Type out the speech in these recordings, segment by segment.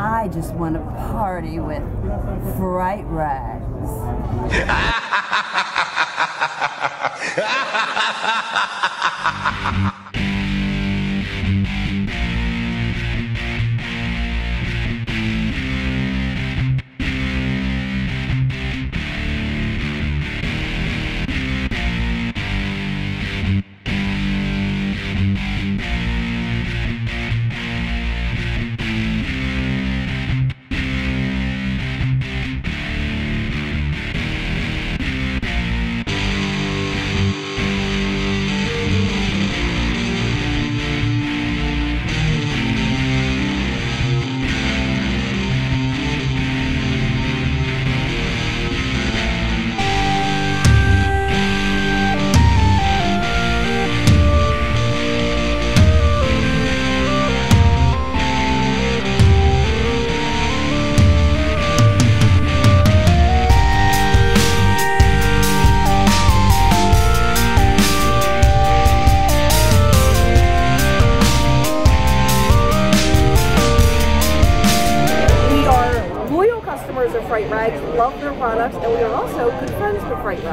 I just want to party with Fright-Rags. Fright-Rags, love their products, and we are also good friends with Fright-Rags.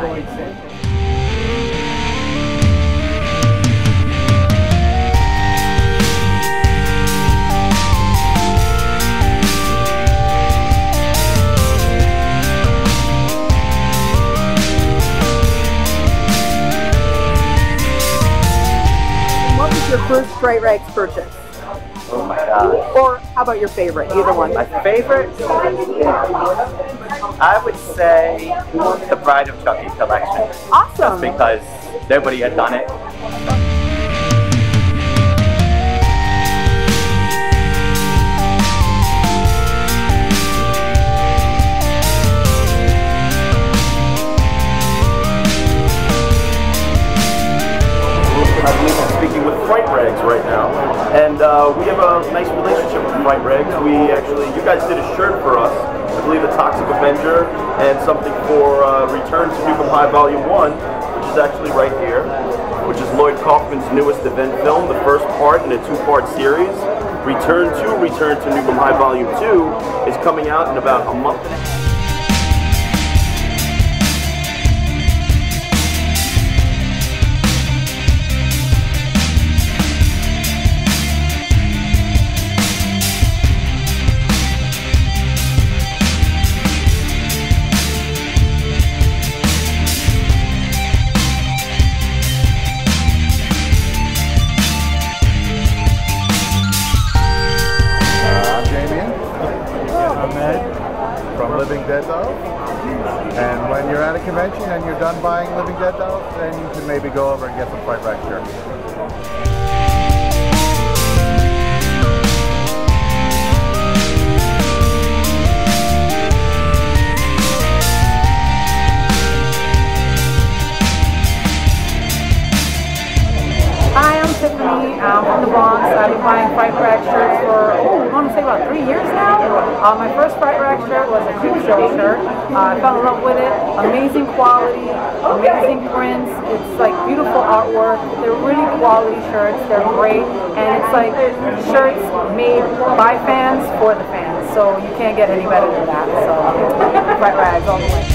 What was your first Fright-Rags purchase? Oh my God. Or how about your favorite? Either one. My favorite? I would say the Bride of Chucky collection. Awesome. Just because nobody had done it. I'm speaking with Fright-Rags right now. And we have a nice relationship with Fright-Rags. You guys did a shirt for us, I believe a Toxic Avenger, and something for Return to Nuke 'Em High Volume 1, which is actually right here, which is Lloyd Kaufman's newest event film, the first part in a two-part series. Return to Nuke 'Em High Volume 2 is coming out in about a month and a half. From Living Dead Dolls, and when you're at a convention and you're done buying Living Dead Dolls, then you can maybe go over and get some Fright-Rags shirts. I've been buying Fright-Rags shirts for, I want to say about 3 years now. My first Fright-Rags shirt was a Creepshow shirt. I fell in love with it. Amazing quality, amazing prints. It's like beautiful artwork. They're really quality shirts. They're great. And it's like shirts made by fans for the fans. So you can't get any better than that. So Fright-Rags all the way.